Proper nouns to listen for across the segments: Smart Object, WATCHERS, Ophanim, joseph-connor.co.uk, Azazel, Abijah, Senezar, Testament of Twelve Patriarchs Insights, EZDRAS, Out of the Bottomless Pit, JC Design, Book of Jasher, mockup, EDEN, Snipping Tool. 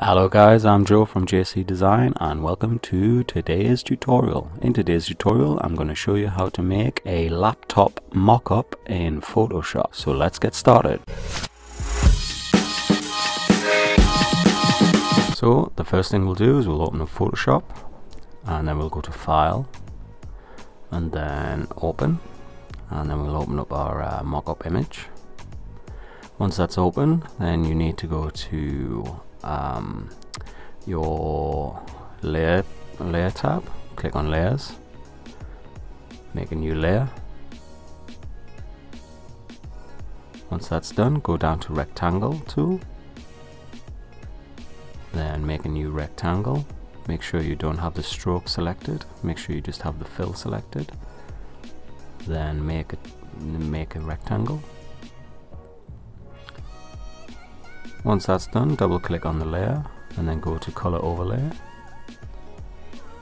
Hello guys, I'm Joe from JC Design and welcome to today's tutorial. In today's tutorial, I'm going to show you how to make a laptop mock-up in Photoshop. So let's get started. So the first thing we'll do is we'll open up Photoshop and then we'll go to File and then Open, and then we'll open up our mock-up image. Once that's open, then you need to go to your layer tab, click on layers, make a new layer. Once that's done, go down to rectangle tool, then make a new rectangle. Make sure you don't have the stroke selected, make sure you just have the fill selected, then make a rectangle. Once that's done, double click on the layer and then go to color overlay.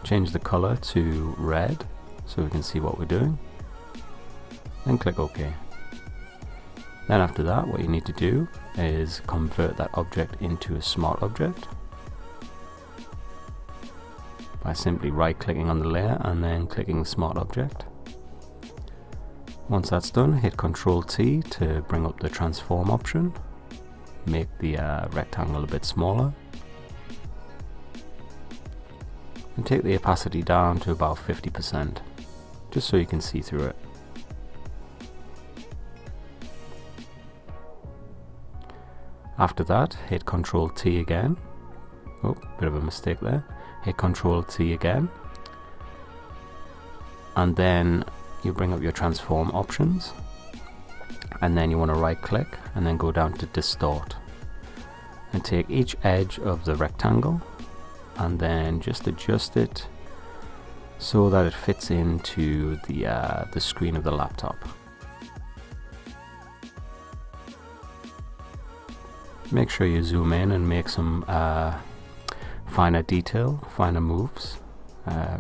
Change the color to red so we can see what we're doing. Then click OK. Then after that, what you need to do is convert that object into a smart object by simply right clicking on the layer and then clicking smart object. Once that's done, hit Ctrl T to bring up the transform option. Make the rectangle a bit smaller and take the opacity down to about 50% just so you can see through it. After that, hit Ctrl T again. Oh, bit of a mistake there. Hit Ctrl T again and then you bring up your transform options. And then you want to right click and then go down to distort and take each edge of the rectangle and then just adjust it so that it fits into the screen of the laptop. Make sure you zoom in and make some finer detail, finer moves.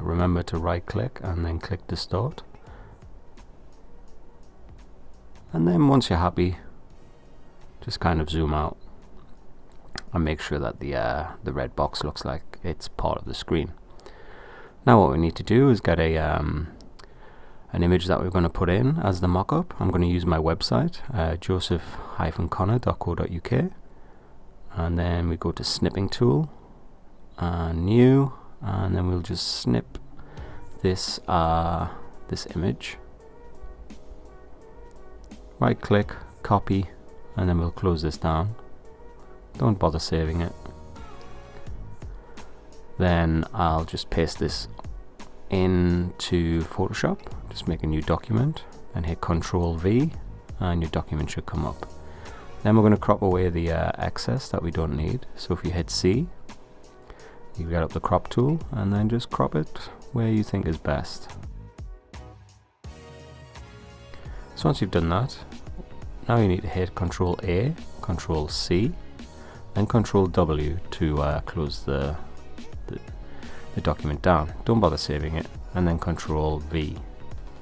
Remember to right click and then click distort. And then once you're happy, just kind of zoom out and make sure that the red box looks like it's part of the screen. Now what we need to do is get a an image that we're going to put in as the mock-up. I'm going to use my website, joseph-connor.co.uk, and then we go to Snipping Tool and New, and then we'll just snip this this image. Right click, copy, and then we'll close this down. Don't bother saving it. Then I'll just paste this into Photoshop. Just make a new document and hit Ctrl V and your document should come up. Then we're going to crop away the excess that we don't need. So if you hit C, you get up the crop tool and then just crop it where you think is best. So once you've done that, now you need to hit Ctrl A, Ctrl C, and Ctrl W to close the document down. Don't bother saving it, and then Ctrl V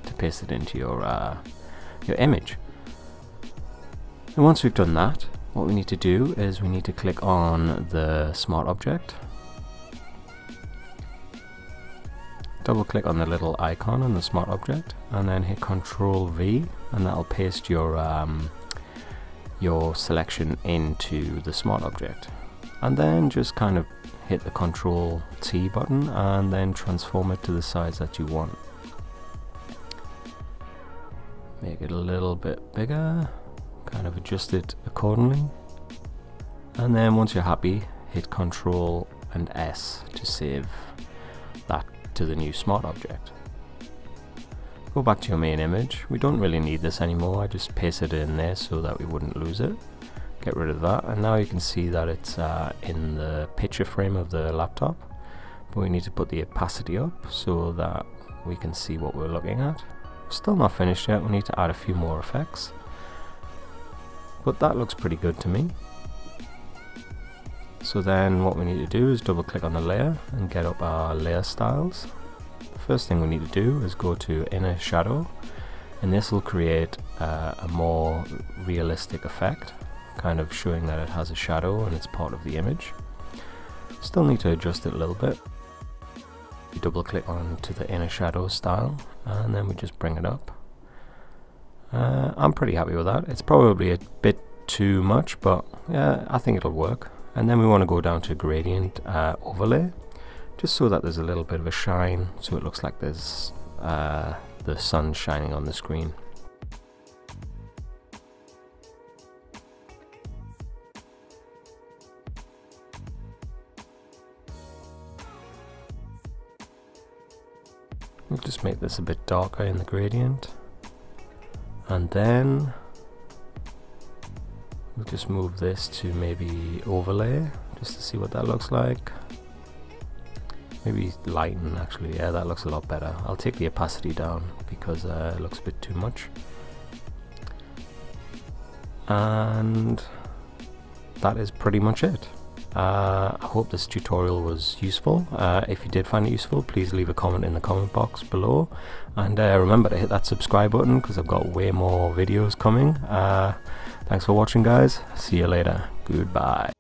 to paste it into your image. And once we've done that, what we need to do is we need to click on the smart object. Double click on the little icon on the smart object and then hit Ctrl V and that'll paste your selection into the smart object, and then just kind of hit the Ctrl T button and then transform it to the size that you want. Make it a little bit bigger, kind of adjust it accordingly, and then once you're happy, hit Ctrl and S to save that to the new smart object. Go back to your main image. We don't really need this anymore. I just pasted it in there so that we wouldn't lose it. Get rid of that, and now you can see that it's in the picture frame of the laptop, but we need to put the opacity up so that we can see what we're looking at. Still not finished yet. We need to add a few more effects, but that looks pretty good to me. So then what we need to do is double click on the layer and get up our layer styles. First thing we need to do is go to inner shadow, and this will create a more realistic effect, kind of showing that it has a shadow and it's part of the image. Still need to adjust it a little bit. You double click onto the inner shadow style and then we just bring it up. I'm pretty happy with that. It's probably a bit too much, but yeah, I think it'll work. And then we want to go down to gradient overlay, just so that there's a little bit of a shine, so it looks like there's the sun shining on the screen. We'll just make this a bit darker in the gradient. And then we'll just move this to maybe overlay, just to see what that looks like. Maybe lighten, actually. Yeah, that looks a lot better. I'll take the opacity down because it looks a bit too much. And that is pretty much it. I hope this tutorial was useful. If you did find it useful, please leave a comment in the comment box below, and remember to hit that subscribe button because I've got way more videos coming. Thanks for watching, guys. See you later. Goodbye.